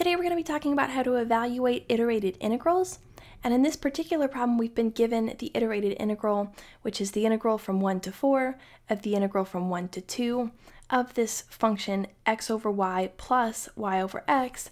Today we're going to be talking about how to evaluate iterated integrals, and in this particular problem we've been given the iterated integral, which is the integral from 1 to 4 of the integral from 1 to 2 of this function x over y plus y over x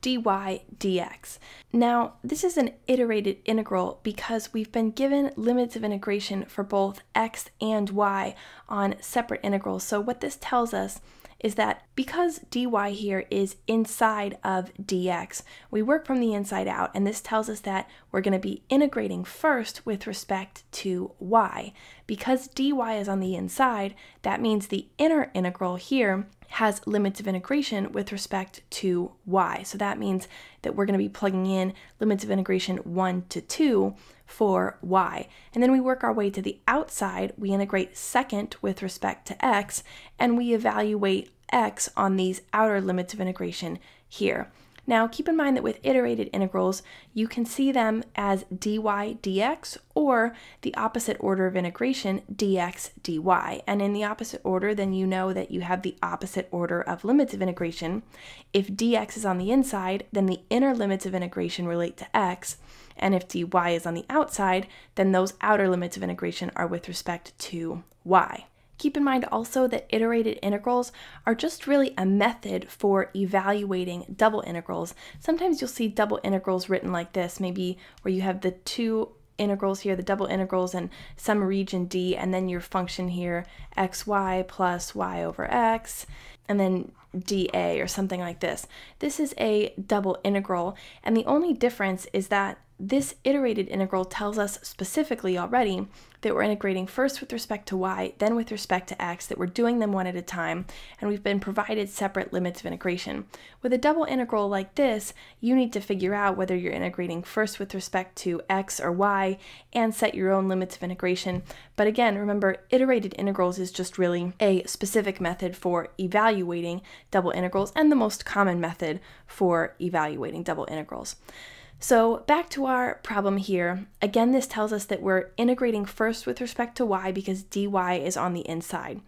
dy dx. Now this is an iterated integral because we've been given limits of integration for both x and y on separate integrals. So what this tells us is that because dy here is inside of dx, we work from the inside out, and this tells us that we're going to be integrating first with respect to y. Because dy is on the inside, that means the inner integral here has limits of integration with respect to y. So that means that we're going to be plugging in limits of integration 1 to 2 for y. And then we work our way to the outside, we integrate second with respect to x, and we evaluate x on these outer limits of integration here. Now keep in mind that with iterated integrals, you can see them as dy dx or the opposite order of integration, dx dy. And in the opposite order, then you know that you have the opposite order of limits of integration. If dx is on the inside, then the inner limits of integration relate to x. And if dy is on the outside, then those outer limits of integration are with respect to y. Keep in mind also that iterated integrals are just really a method for evaluating double integrals. Sometimes you'll see double integrals written like this, maybe where you have the two integrals here, the double integrals and some region D, and then your function here, xy plus y over x, and then dA or something like this. This is a double integral, and the only difference is that this iterated integral tells us specifically already that we're integrating first with respect to y, then with respect to x, that we're doing them one at a time, and we've been provided separate limits of integration. With a double integral like this, you need to figure out whether you're integrating first with respect to x or y and set your own limits of integration. But again, remember, iterated integrals is just really a specific method for evaluating double integrals and the most common method for evaluating double integrals. So back to our problem here. Again, this tells us that we're integrating first with respect to y because dy is on the inside.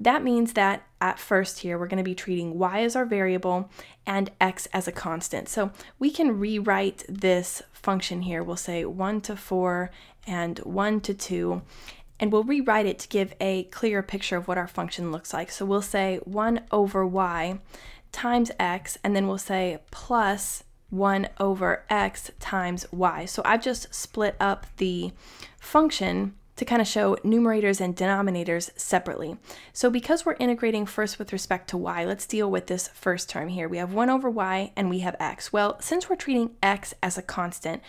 That means that at first here, we're going to be treating y as our variable and x as a constant. So we can rewrite this function here. We'll say 1 to 4 and 1 to 2. And we'll rewrite it to give a clearer picture of what our function looks like. So we'll say 1 over y times x, and then we'll say plus 1 over x times y. So I've just split up the function to kind of show numerators and denominators separately. So because we're integrating first with respect to y, let's deal with this first term here. We have 1 over y and we have x. Well, since we're treating x as a constant,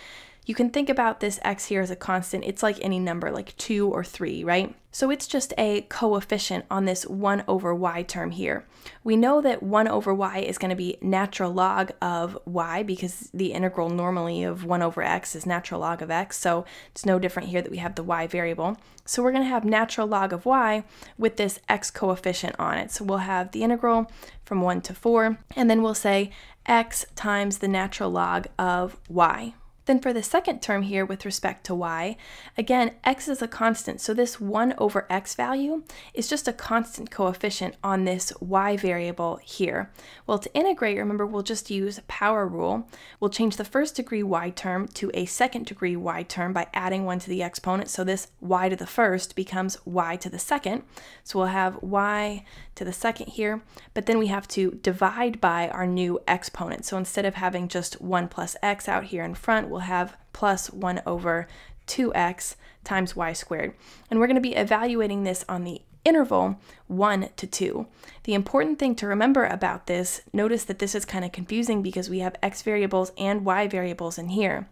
you can think about this x here as a constant. It's like any number, like 2 or 3, right? So it's just a coefficient on this 1 over y term here. We know that 1 over y is going to be natural log of y because the integral normally of 1 over x is natural log of x, so it's no different here that we have the y variable. So we're going to have natural log of y with this x coefficient on it. So we'll have the integral from 1 to 4, and then we'll say x times the natural log of y. Then for the second term here with respect to y, again, x is a constant. So this 1 over x value is just a constant coefficient on this y variable here. Well, to integrate, remember, we'll just use power rule. We'll change the first degree y term to a second degree y term by adding 1 to the exponent. So this y to the first becomes y to the second. So we'll have y to the second here, but then we have to divide by our new exponent. So instead of having just 1 plus x out here in front, we'll have plus 1 over 2x times y squared. And we're going to be evaluating this on the interval 1 to 2. The important thing to remember about this, notice that this is kind of confusing because we have x variables and y variables in here.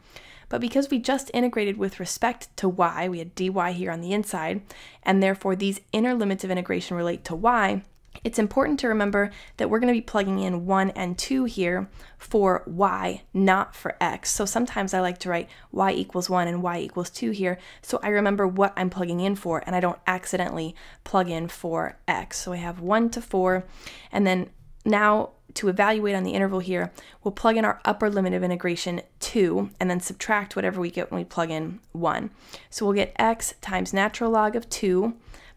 But because we just integrated with respect to y, we had dy here on the inside, and therefore these inner limits of integration relate to y, it's important to remember that we're going to be plugging in 1 and 2 here for y, not for x. So sometimes I like to write y equals 1 and y equals 2 here, so I remember what I'm plugging in for and I don't accidentally plug in for x. So I have 1 to 4, and then now to evaluate on the interval here, we'll plug in our upper limit of integration 2 and then subtract whatever we get when we plug in 1. So we'll get x times natural log of 2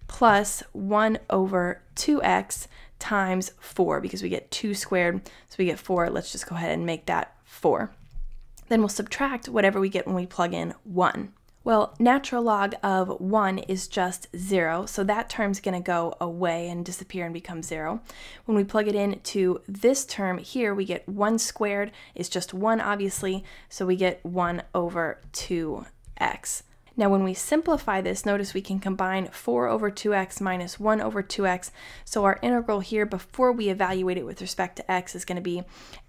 plus 1 over 2x times 4 because we get 2 squared, so we get 4. Let's just go ahead and make that 4. Then we'll subtract whatever we get when we plug in 1. Well, natural log of 1 is just 0, so that term's going to go away and disappear and become 0. When we plug it in to this term here, we get 1 squared is just 1, obviously, so we get 1 over 2x. Now when we simplify this, notice we can combine 4 over 2x minus 1 over 2x, so our integral here before we evaluate it with respect to x is going to be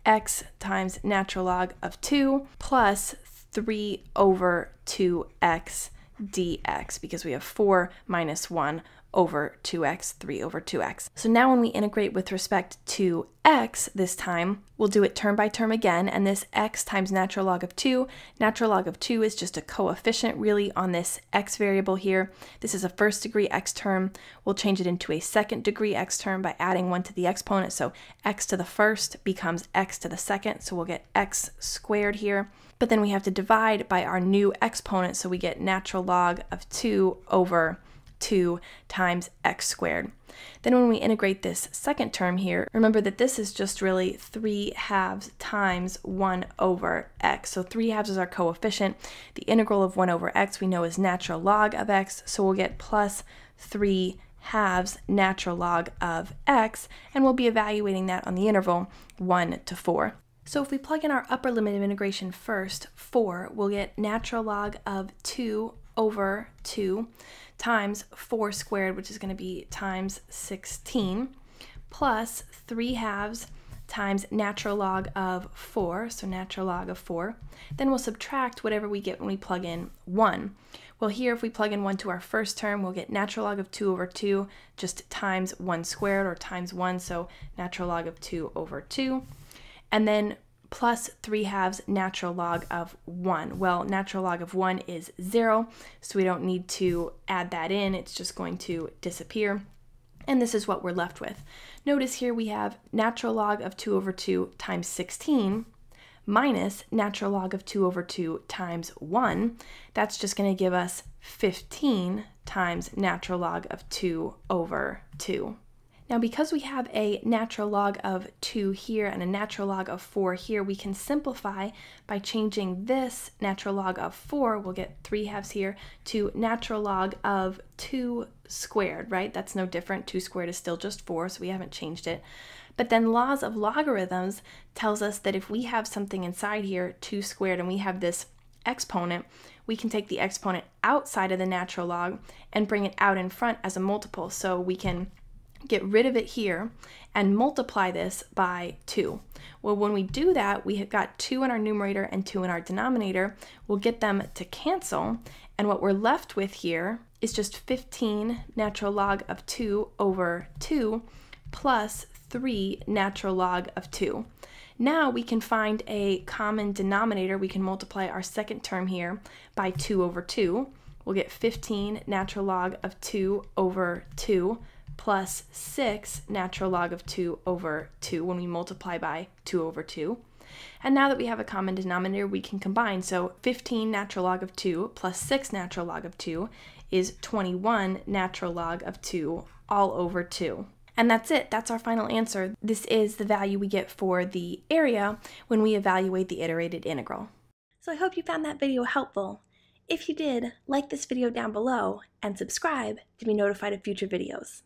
x times natural log of 2 plus 3 over 2x dx, because we have 4 minus 1 over 2x, 3 over 2x. So now when we integrate with respect to x this time, we'll do it term by term again, and this x times natural log of 2. Natural log of 2 is just a coefficient really on this x variable here. This is a first degree x term. We'll change it into a second degree x term by adding 1 to the exponent, so x to the first becomes x to the second, so we'll get x squared here. But then we have to divide by our new exponent, so we get natural log of 2 over 2 times x squared. Then when we integrate this second term here, remember that this is just really 3 halves times 1 over x. So 3 halves is our coefficient. The integral of 1 over x we know is natural log of x, so we'll get plus 3 halves natural log of x, and we'll be evaluating that on the interval 1 to 4. So if we plug in our upper limit of integration first, 4, we'll get natural log of 2 over 2 times 4 squared, which is going to be times 16, plus 3 halves times natural log of 4, so natural log of 4. Then we'll subtract whatever we get when we plug in 1. Well, here if we plug in 1 to our first term, we'll get natural log of 2 over 2 just times 1 squared, or times 1, so natural log of 2 over 2. And then plus 3 halves natural log of 1. Well, natural log of 1 is 0, so we don't need to add that in. It's just going to disappear. And this is what we're left with. Notice here we have natural log of 2 over 2 times 16 minus natural log of 2 over 2 times 1. That's just going to give us 15 times natural log of 2 over 2. Now, because we have a natural log of 2 here and a natural log of 4 here, we can simplify by changing this natural log of 4, we'll get 3 halves here, to natural log of 2 squared, right? That's no different. 2 squared is still just 4, so we haven't changed it. But then laws of logarithms tells us that if we have something inside here, 2 squared, and we have this exponent, we can take the exponent outside of the natural log and bring it out in front as a multiple, so we can get rid of it here and multiply this by 2. Well, when we do that, we have got 2 in our numerator and 2 in our denominator. We'll get them to cancel, and what we're left with here is just 15 natural log of 2 over 2 plus 3 natural log of 2. Now we can find a common denominator. We can multiply our second term here by 2 over 2. We'll get 15 natural log of 2 over 2 plus 6 natural log of 2 over 2 when we multiply by 2 over 2. And now that we have a common denominator, we can combine. So 15 natural log of 2 plus 6 natural log of 2 is 21 natural log of 2 all over 2. And that's it. That's our final answer. This is the value we get for the area when we evaluate the iterated integral. So I hope you found that video helpful. If you did, like this video down below and subscribe to be notified of future videos.